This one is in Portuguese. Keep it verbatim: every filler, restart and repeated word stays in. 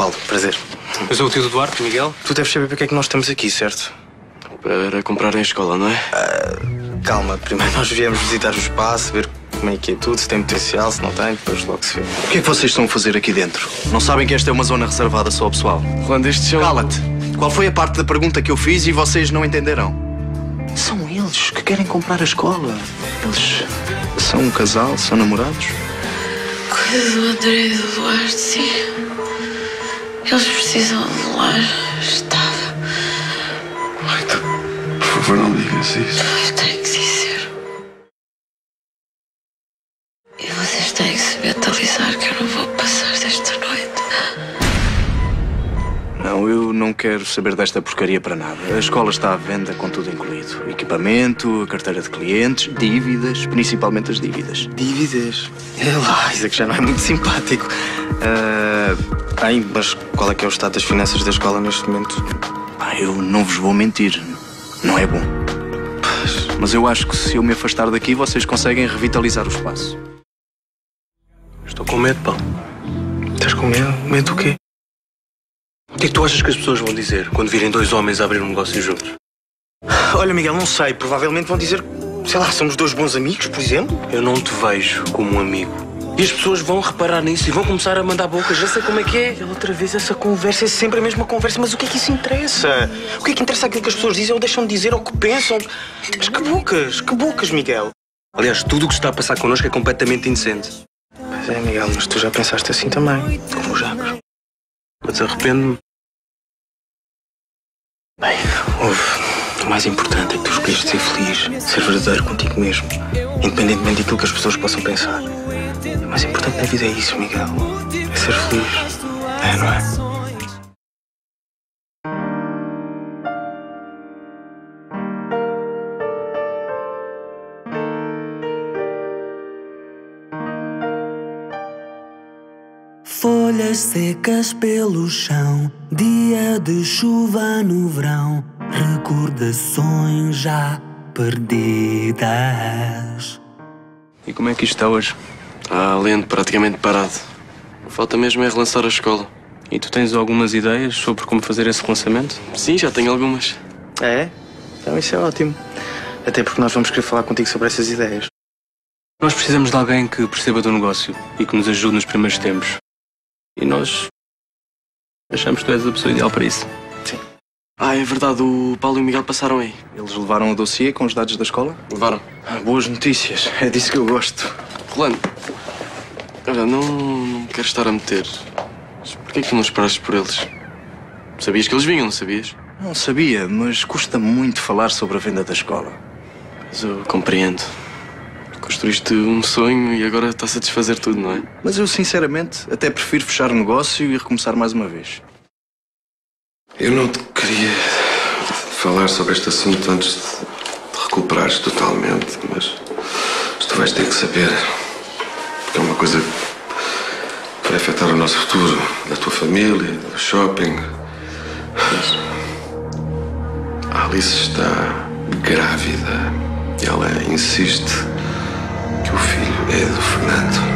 Paulo, prazer. Eu sou o tio do Duarte, Miguel. Tu deves saber porque é que nós estamos aqui, certo? Para comprar em escola, não é? Uh, calma, primeiro nós viemos visitar o espaço, ver como é que é tudo, se tem potencial, se não tem, depois logo se vê. O que é que vocês estão a fazer aqui dentro? Não sabem que esta é uma zona reservada só ao pessoal? Quando este chão... Cala-te! Qual foi a parte da pergunta que eu fiz e vocês não entenderam? São eles que querem comprar a escola. Eles são um casal, são namorados. Coisa do André e do Duarte, sim. Eles precisam de um lar estável. Então, por favor, não digas isso. Eu tenho que dizer. E vocês têm que se mentalizar que eu não vou passar desta noite. Não, eu não quero saber desta porcaria para nada. A escola está à venda com tudo incluído. Equipamento, carteira de clientes, dívidas, principalmente as dívidas. Dívidas? É lá, isso é que já não é muito simpático. Uh... Ai, mas qual é que é o estado das finanças da escola neste momento? Ah, eu não vos vou mentir. Não é bom. Pois. Mas eu acho que se eu me afastar daqui, vocês conseguem revitalizar o espaço. Estou com medo, Paulo. Estás com medo? Medo do quê? O que é que tu achas que as pessoas vão dizer quando virem dois homens a abrir um negócio juntos? Olha, Miguel, não sei. Provavelmente vão dizer, sei lá, somos dois bons amigos, por exemplo. Eu não te vejo como um amigo. E as pessoas vão reparar nisso e vão começar a mandar bocas. Já sei como é que é. E outra vez essa conversa é sempre a mesma conversa. Mas o que é que isso interessa? O que é que interessa aquilo que as pessoas dizem ou deixam de dizer ou que pensam? Mas que bocas, que bocas, Miguel. Aliás, tudo o que se está a passar connosco é completamente indecente. Pois é, Miguel, mas tu já pensaste assim também. Como já? Mas arrependo-me. Bem, ouve. O mais importante é que tu escolheste ser feliz, ser verdadeiro contigo mesmo, independentemente daquilo que as pessoas possam pensar. O mais importante na vida é isso, Miguel. É ser feliz. É, não é? Folhas secas pelo chão, dia de chuva no verão, recordações já perdidas. E como é que isto está hoje? Ah, lento, praticamente parado. Falta mesmo é relançar a escola. E tu tens algumas ideias sobre como fazer esse relançamento? Sim, já tenho algumas. É? Então isso é ótimo. Até porque nós vamos querer falar contigo sobre essas ideias. Nós precisamos de alguém que perceba do negócio e que nos ajude nos primeiros tempos. E nós achamos que tu és a pessoa ideal para isso. Sim. Ah, é verdade. O Paulo e o Miguel passaram aí. Eles levaram o dossiê com os dados da escola? Levaram. Ah, boas notícias. É disso que eu gosto. Rolando, olha, não, não quero estar a meter. Mas porquê que tu não esperaste por eles? Sabias que eles vinham, não sabias? Não sabia, mas custa muito falar sobre a venda da escola. Mas eu compreendo. Construíste um sonho e agora está-se a desfazer tudo, não é? Mas eu, sinceramente, até prefiro fechar o negócio e recomeçar mais uma vez. Eu não te queria falar sobre este assunto antes de te recuperares totalmente, mas, mas tu vais ter que saber, porque é uma coisa que vai afetar o nosso futuro, da tua família, do shopping. Mas a Alice está grávida e ela insiste que o filho é do Fernando.